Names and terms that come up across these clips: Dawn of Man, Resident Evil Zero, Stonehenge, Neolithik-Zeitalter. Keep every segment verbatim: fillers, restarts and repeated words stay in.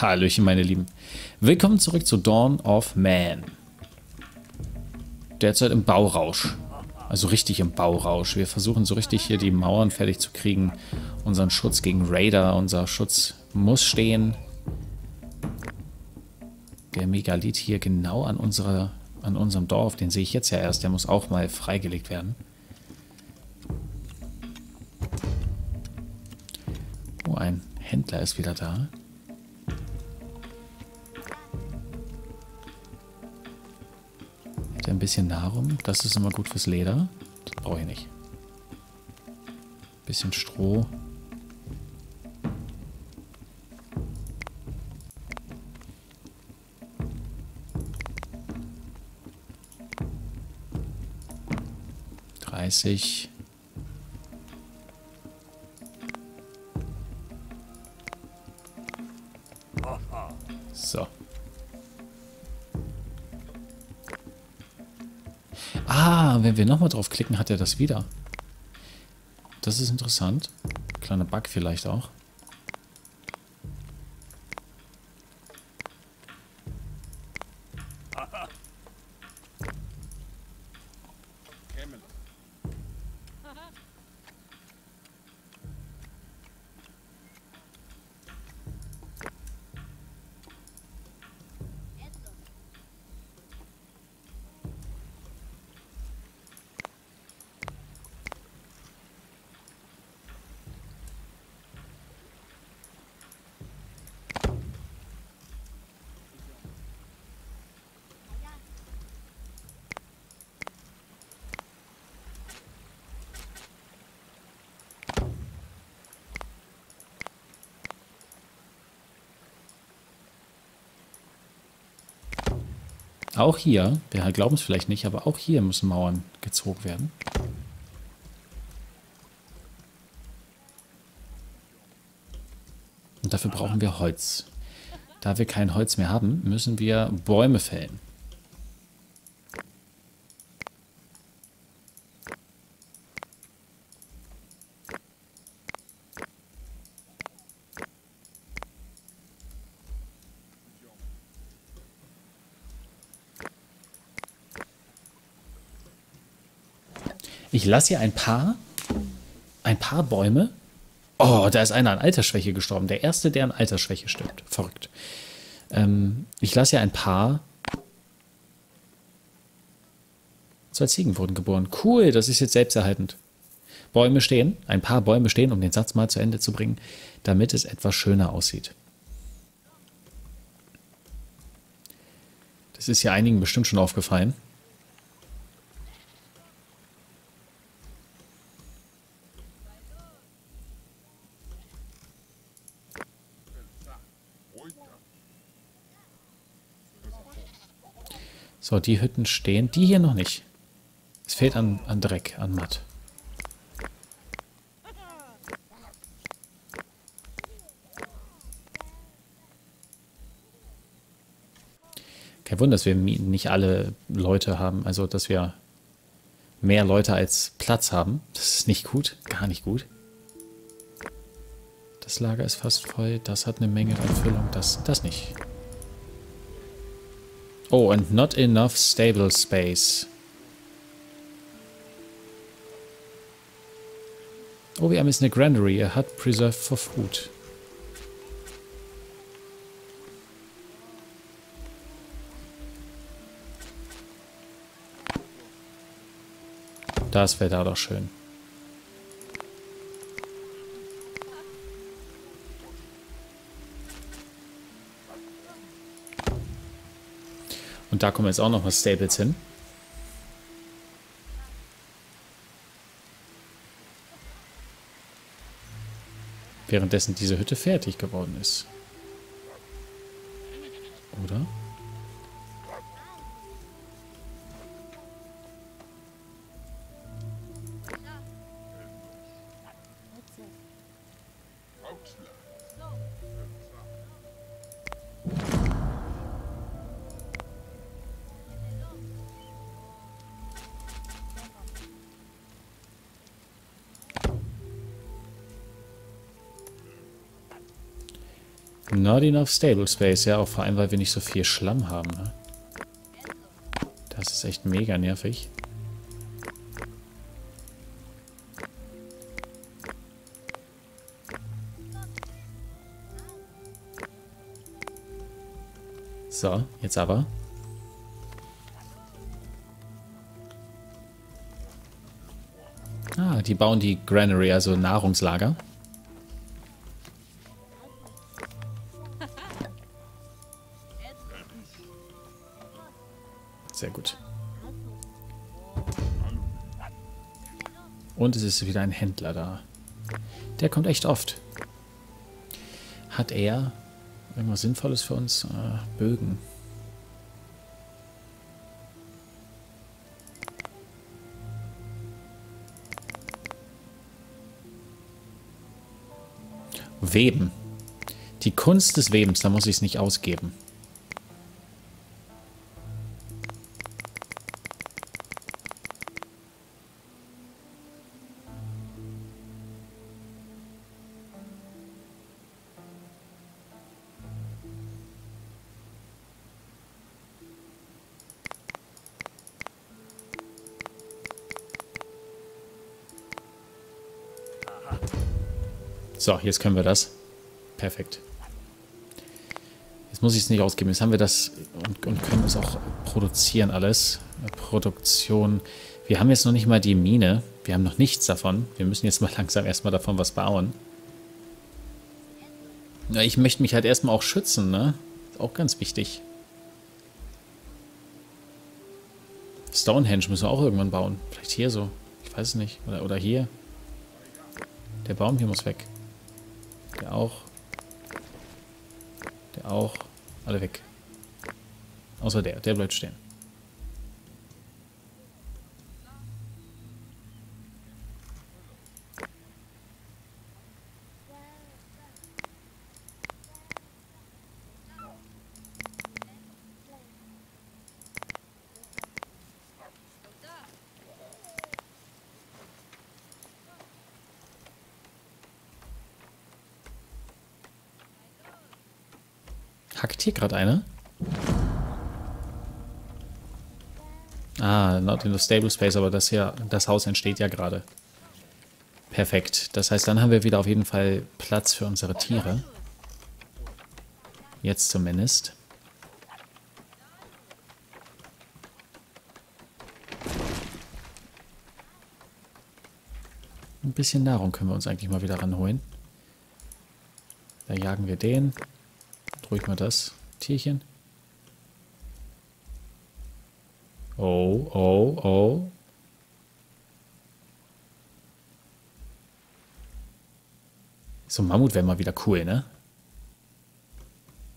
Hallöchen, meine Lieben. Willkommen zurück zu Dawn of Man. Derzeit im Baurausch. Also richtig im Baurausch. Wir versuchen so richtig hier die Mauern fertig zu kriegen. Unseren Schutz gegen Raider. Unser Schutz muss stehen. Der Megalith hier genau an, unserer, an unserem Dorf. Den sehe ich jetzt ja erst. Der muss auch mal freigelegt werden. Oh, ein Händler ist wieder da. Ein bisschen Nahrung, das ist immer gut fürs Leder. Das brauche ich nicht. Ein bisschen Stroh. dreißig. So. Ah, wenn wir nochmal drauf klicken, hat er das wieder. Das ist interessant. Kleiner Bug vielleicht auch. Auch hier, wir glauben es vielleicht nicht, aber auch hier müssen Mauern gezogen werden. Und dafür brauchen wir Holz. Da wir kein Holz mehr haben, müssen wir Bäume fällen. Ich lasse hier ein paar, ein paar Bäume. Oh, da ist einer an Altersschwäche gestorben. Der erste, der an Altersschwäche stirbt. Verrückt. Ähm, ich lasse hier ein paar. Zwei Ziegen wurden geboren. Cool, das ist jetzt selbsterhaltend. Bäume stehen, ein paar Bäume stehen, um den Satz mal zu Ende zu bringen, damit es etwas schöner aussieht. Das ist ja einigen bestimmt schon aufgefallen. So, die Hütten stehen. Die hier noch nicht. Es fehlt an, an Dreck, an Matt. Kein Wunder, dass wir nicht alle Leute haben. Also, dass wir mehr Leute als Platz haben. Das ist nicht gut. Gar nicht gut. Das Lager ist fast voll. Das hat eine Menge an Füllung. Das, das nicht. Oh, and not enough stable space. Oh, wir haben jetzt eine Granary, a hut preserved for food. Das wäre da doch schön. Und da kommen jetzt auch noch mal Stables hin. Währenddessen diese Hütte fertig geworden ist. Oder? Not enough stable space. Ja, auch vor allem, weil wir nicht so viel Schlamm haben. Ne? Das ist echt mega nervig. So, jetzt aber. Ah, die bauen die Granary, also Nahrungslager. Sehr gut. Und es ist wieder ein Händler da. Der kommt echt oft. Hat er irgendwas Sinnvolles für uns? Ah, Bögen. Weben. Die Kunst des Webens, da muss ich es nicht ausgeben. So, jetzt können wir das. Perfekt. Jetzt muss ich es nicht ausgeben. Jetzt haben wir das und, und können es auch produzieren alles. Produktion. Wir haben jetzt noch nicht mal die Mine. Wir haben noch nichts davon. Wir müssen jetzt mal langsam erstmal davon was bauen. Ja, ich möchte mich halt erstmal auch schützen, ne? Ist auch ganz wichtig. Stonehenge müssen wir auch irgendwann bauen. Vielleicht hier so. Ich weiß es nicht. Oder, oder hier. Der Baum hier muss weg. Der auch. Der auch. Alle weg. Außer der. Der bleibt stehen. Hackt hier gerade einer? Ah, not in the stable space, aber das hier, das Haus entsteht ja gerade. Perfekt. Das heißt, dann haben wir wieder auf jeden Fall Platz für unsere Tiere. Jetzt zumindest. Ein bisschen Nahrung können wir uns eigentlich mal wieder ranholen. Da jagen wir den. Ruhig mal das Tierchen. Oh, oh, oh. So ein Mammut wäre mal wieder cool, ne?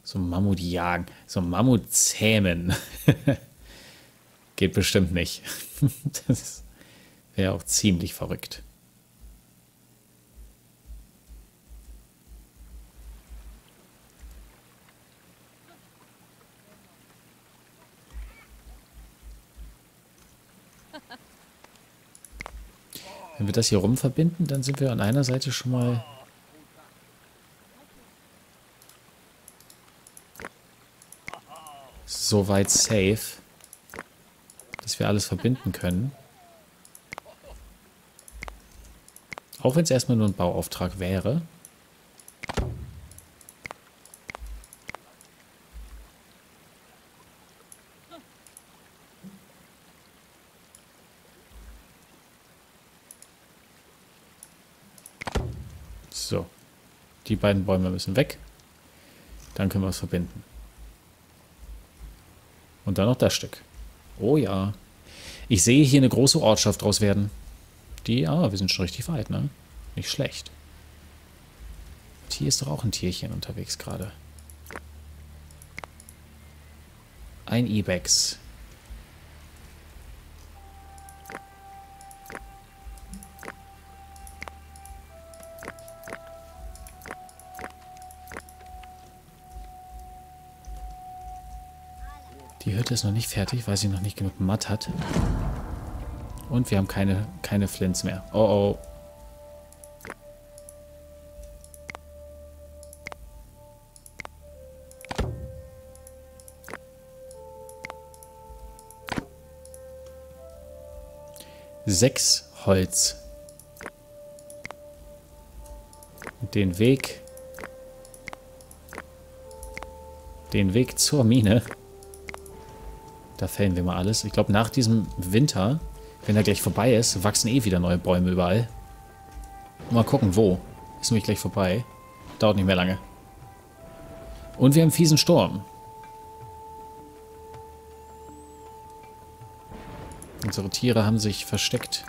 So ein Mammut jagen. So ein Mammut zähmen. Geht bestimmt nicht. Das wäre auch ziemlich verrückt. Wenn wir das hier rum verbinden, dann sind wir an einer Seite schon mal... so weit safe, dass wir alles verbinden können. Auch wenn es erstmal nur ein Bauauftrag wäre. So, die beiden Bäume müssen weg. Dann können wir es verbinden. Und dann noch das Stück. Oh ja. Ich sehe hier eine große Ortschaft draus werden. Die, ah, wir sind schon richtig weit, ne? Nicht schlecht. Und hier ist doch auch ein Tierchen unterwegs gerade. Ein Ibex. Die Hütte ist noch nicht fertig, weil sie noch nicht genug Matt hat. Und wir haben keine, keine Flints mehr. Oh oh. sechs Holz. Den Weg. Den Weg zur Mine. Da fällen wir mal alles. Ich glaube, nach diesem Winter, wenn er gleich vorbei ist, wachsen eh wieder neue Bäume überall. Mal gucken, wo. Ist nämlich gleich vorbei. Dauert nicht mehr lange. Und wir haben einen fiesen Sturm. Unsere Tiere haben sich versteckt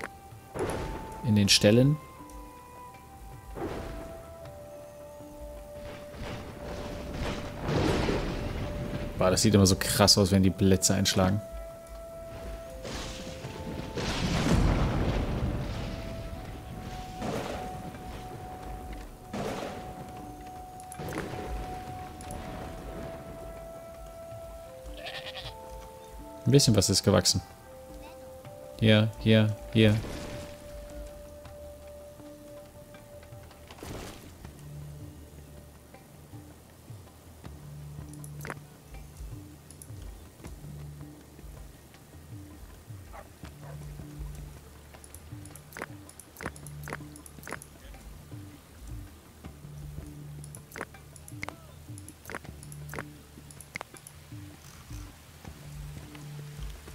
in den Ställen. Boah, das sieht immer so krass aus, wenn die Blitze einschlagen. Ein bisschen was ist gewachsen. Hier, hier, hier.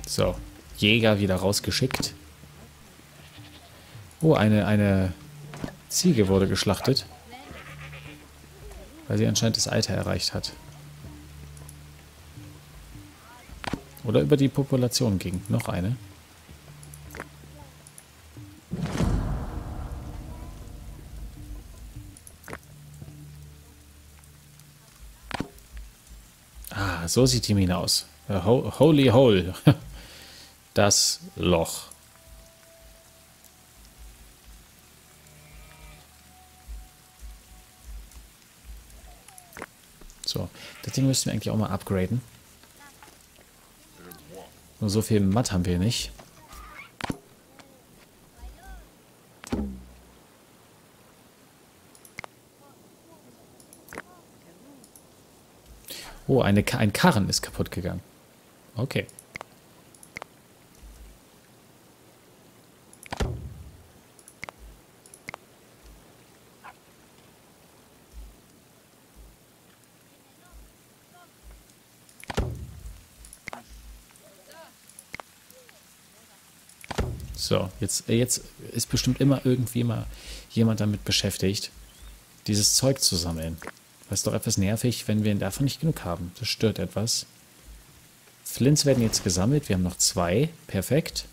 So, Jäger wieder rausgeschickt. Oh, eine, eine Ziege wurde geschlachtet. Weil sie anscheinend das Alter erreicht hat. Oder über die Population ging. Noch eine. Ah, so sieht die Mine aus. Holy Hole. Das Loch. So, das Ding müssten wir eigentlich auch mal upgraden. Nur so viel Matt haben wir nicht. Oh, eine, ein Karren ist kaputt gegangen. Okay. So, jetzt, jetzt ist bestimmt immer irgendwie mal jemand damit beschäftigt, dieses Zeug zu sammeln. Das ist doch etwas nervig, wenn wir davon nicht genug haben. Das stört etwas. Flints werden jetzt gesammelt. Wir haben noch zwei. Perfekt.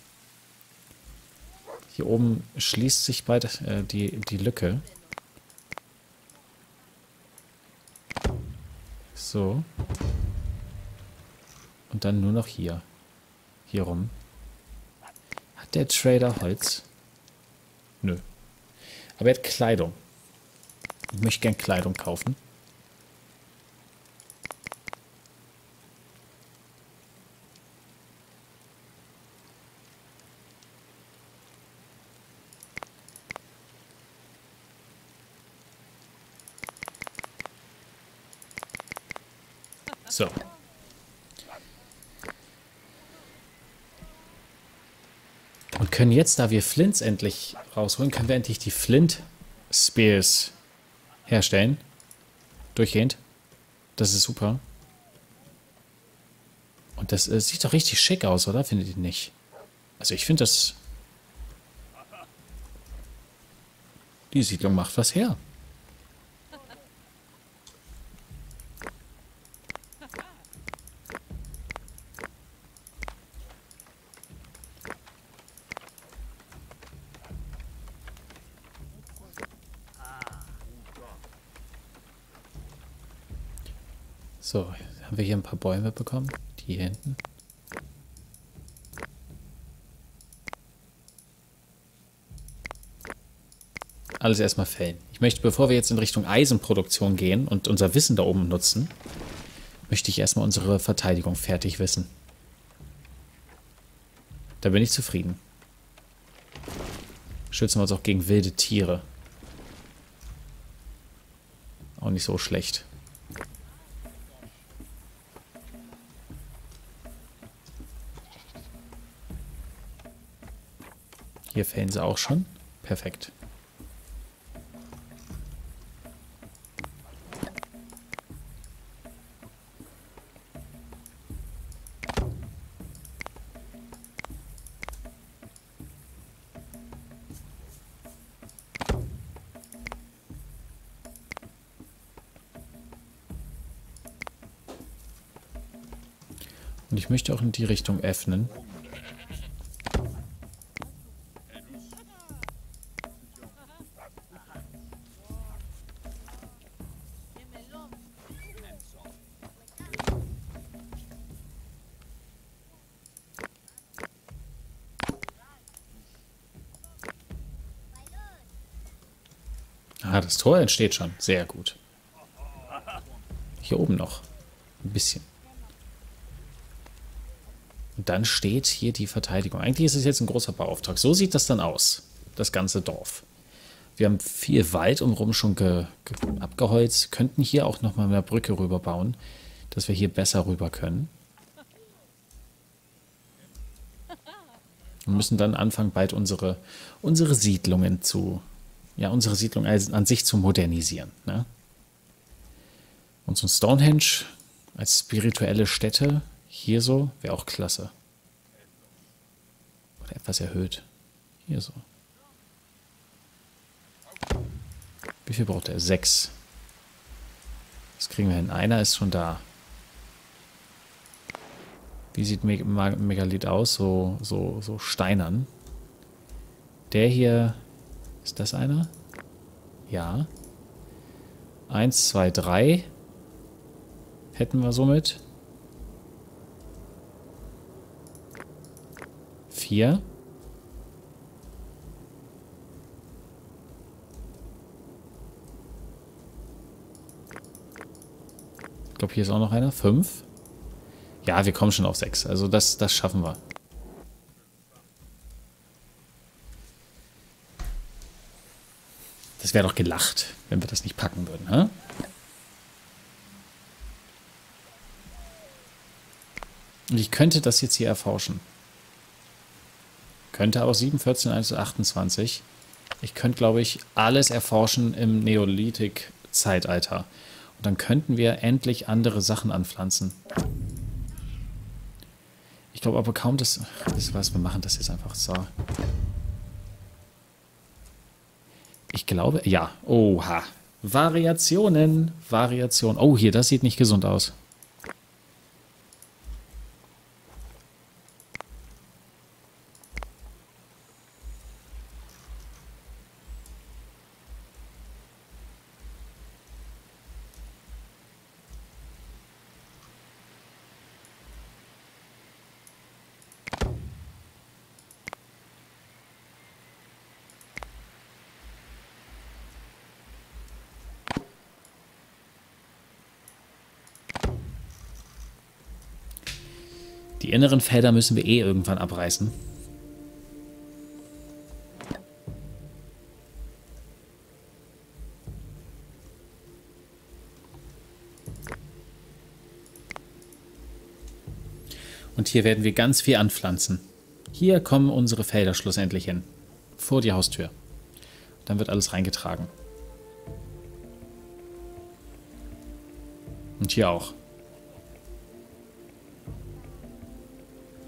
Hier oben schließt sich bald äh, die, die Lücke. So. Und dann nur noch hier. Hier rum. Hat der Trader Holz? Nö. Aber er hat Kleidung. Ich möchte gern Kleidung kaufen. So. Und können jetzt, da wir Flints endlich rausholen, können wir endlich die Flint Spears herstellen. Durchgehend. Das ist super. Und das äh, sieht doch richtig schick aus, oder? Findet ihr nicht? Also ich finde das... Die Siedlung macht was her. So, haben wir hier ein paar Bäume bekommen? Die hier hinten. Alles erstmal fällen. Ich möchte, bevor wir jetzt in Richtung Eisenproduktion gehen und unser Wissen da oben nutzen, möchte ich erstmal unsere Verteidigung fertig wissen. Da bin ich zufrieden. Schützen wir uns auch gegen wilde Tiere. Auch nicht so schlecht. Hier fällen sie auch schon. Perfekt. Und ich möchte auch in die Richtung öffnen. Ah, das Tor entsteht schon. Sehr gut. Hier oben noch. Ein bisschen. Und dann steht hier die Verteidigung. Eigentlich ist es jetzt ein großer Bauauftrag. So sieht das dann aus, das ganze Dorf. Wir haben viel Wald umrum schon ge, ge, abgeholzt. Könnten hier auch nochmal eine Brücke rüber bauen, dass wir hier besser rüber können. Wir müssen dann anfangen, bald unsere, unsere Siedlungen zu, ja, unsere Siedlung an sich zu modernisieren. Ne? Und so ein Stonehenge als spirituelle Stätte. Hier so wäre auch klasse. Oder etwas erhöht. Hier so. Wie viel braucht er? Sechs. Das kriegen wir hin. Einer ist schon da. Wie sieht Meg Mag Megalith aus? So, so, so steinern. Der hier. Ist das einer? Ja. Eins, zwei, drei. Hätten wir somit. Hier. Ich glaube, hier ist auch noch einer. Fünf. Ja, wir kommen schon auf sechs. Also das, das schaffen wir. Das wäre doch gelacht, wenn wir das nicht packen würden, hä? Und ich könnte das jetzt hier erforschen. Könnte aber sieben, vierzehn, eins, achtundzwanzig. Ich könnte, glaube ich, alles erforschen im Neolithik-Zeitalter. Und dann könnten wir endlich andere Sachen anpflanzen. Ich glaube aber kaum, dass... Das was, wir machen das jetzt einfach so. Ich glaube... Ja. Oha. Variationen. Variationen. Oh, hier, das sieht nicht gesund aus. Die inneren Felder müssen wir eh irgendwann abreißen. Und hier werden wir ganz viel anpflanzen. Hier kommen unsere Felder schlussendlich hin. Vor die Haustür. Dann wird alles reingetragen. Und hier auch.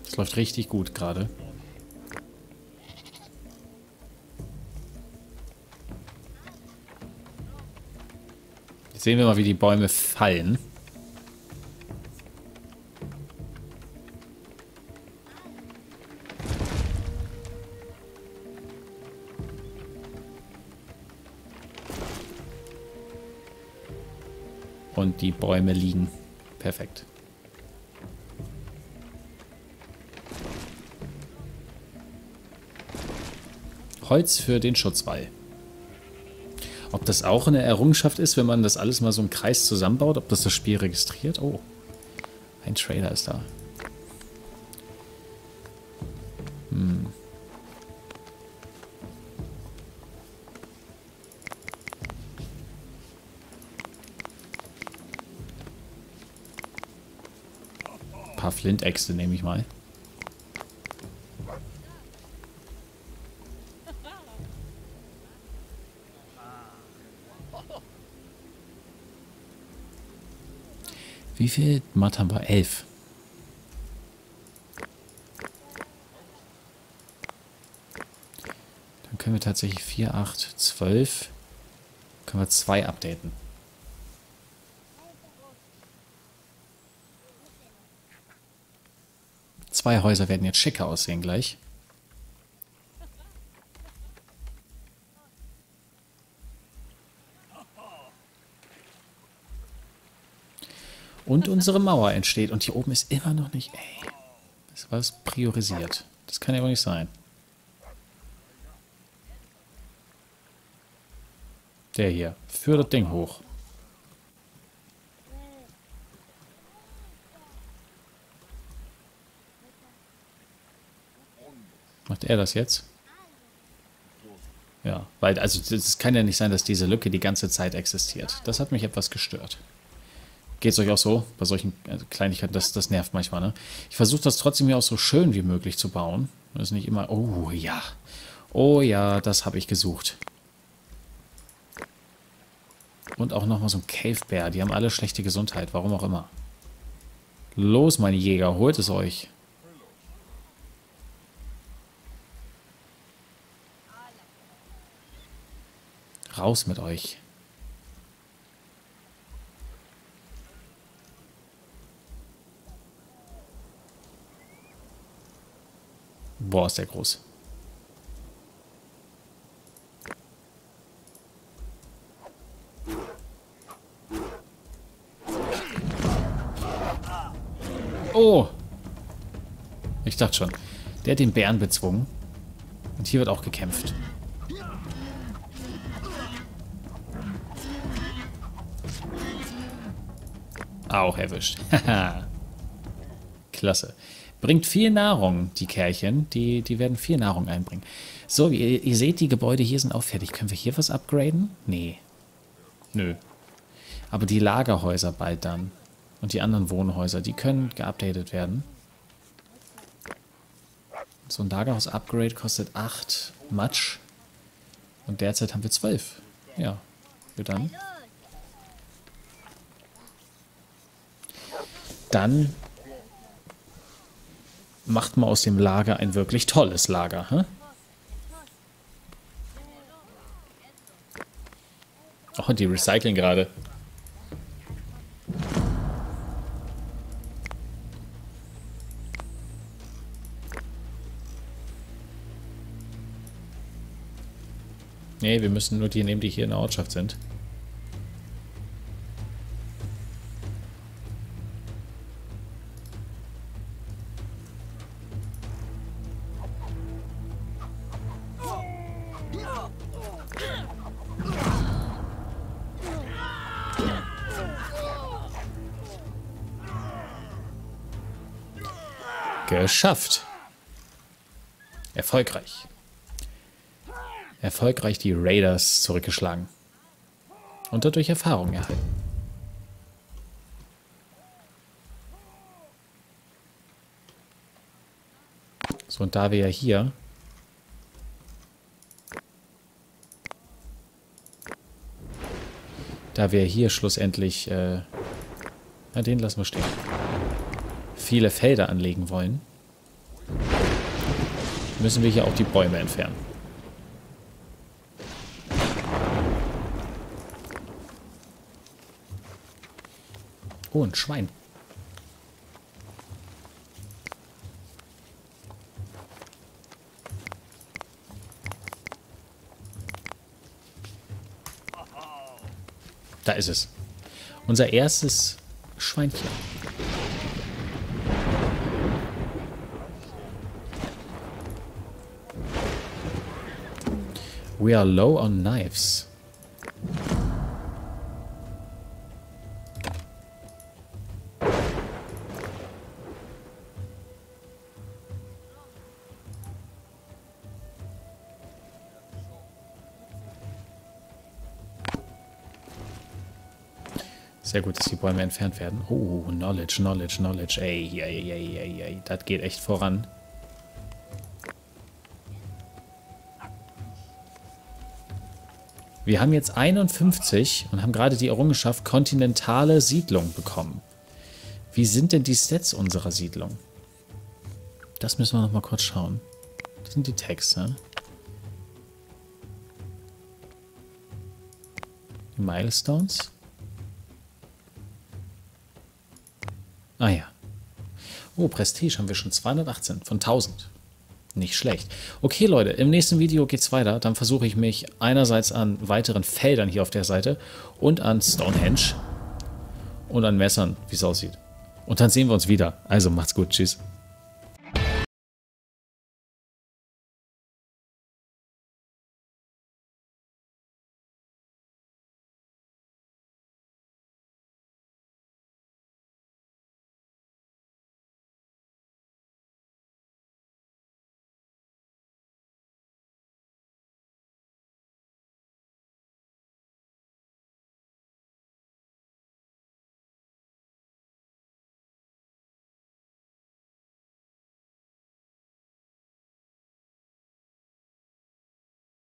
Das läuft richtig gut gerade. Jetzt sehen wir mal, wie die Bäume fallen. Und die Bäume liegen. Perfekt. Holz für den Schutzwall. Ob das auch eine Errungenschaft ist, wenn man das alles mal so im Kreis zusammenbaut, ob das das Spiel registriert? Oh, ein Trailer ist da. Hm. Ein paar Flintäxte nehme ich mal. Wie viel Matt haben wir? Elf. Dann können wir tatsächlich vier, acht, zwölf. Können wir zwei updaten. Zwei Häuser werden jetzt schicker aussehen gleich. Und unsere Mauer entsteht. Und hier oben ist immer noch nicht... Ey, das war es priorisiert. Das kann ja wohl nicht sein. Der hier. Für das Ding hoch. Macht er das jetzt? Ja, weil... Also es kann ja nicht sein, dass diese Lücke die ganze Zeit existiert. Das hat mich etwas gestört. Geht es euch auch so? Bei solchen Kleinigkeiten, das, das nervt manchmal, ne? Ich versuche das trotzdem mir auch so schön wie möglich zu bauen. Das ist nicht immer, oh ja, oh ja, das habe ich gesucht. Und auch nochmal so ein Cave-Bär. Die haben alle schlechte Gesundheit, warum auch immer. Los, meine Jäger, holt es euch. Raus mit euch. Boah, ist der groß. Oh! Ich dachte schon. Der hat den Bären bezwungen. Und hier wird auch gekämpft. Auch erwischt. Haha. Klasse. Bringt viel Nahrung, die Kerlchen. Die, die werden viel Nahrung einbringen. So, ihr, ihr seht, die Gebäude hier sind auch fertig. Können wir hier was upgraden? Nee. Nö. Aber die Lagerhäuser bald dann. Und die anderen Wohnhäuser, die können geupdatet werden. So ein Lagerhaus-Upgrade kostet acht Matsch. Und derzeit haben wir zwölf. Ja. Wir dann. Dann... Macht mal aus dem Lager ein wirklich tolles Lager. Hä? Oh, die recyceln gerade. Nee, wir müssen nur die nehmen, die hier in der Ortschaft sind. Geschafft. Erfolgreich. Erfolgreich die Raiders zurückgeschlagen. Und dadurch Erfahrung erhalten. So, und da wir ja hier... Da wir hier schlussendlich... Äh, na, den lassen wir stehen. Viele Felder anlegen wollen, müssen wir hier auch die Bäume entfernen. Oh, ein Schwein. Da ist es. Unser erstes Schweinchen. We are low on knives. Sehr gut, dass die Bäume entfernt werden. Oh, Knowledge, Knowledge, Knowledge. Ey, ey, ey, ey, ey. Das geht echt voran. Wir haben jetzt einundfünfzig und haben gerade die Errungenschaft kontinentale Siedlung bekommen. Wie sind denn die Stats unserer Siedlung? Das müssen wir noch mal kurz schauen. Das sind die Texte. Die Milestones. Ah ja. Oh, Prestige haben wir schon zweihundertachtzehn von tausend. Nicht schlecht. Okay, Leute, im nächsten Video geht's weiter. Dann versuche ich mich einerseits an weiteren Feldern hier auf der Seite und an Stonehenge und an Messern, wie es aussieht. Und dann sehen wir uns wieder. Also macht's gut. Tschüss.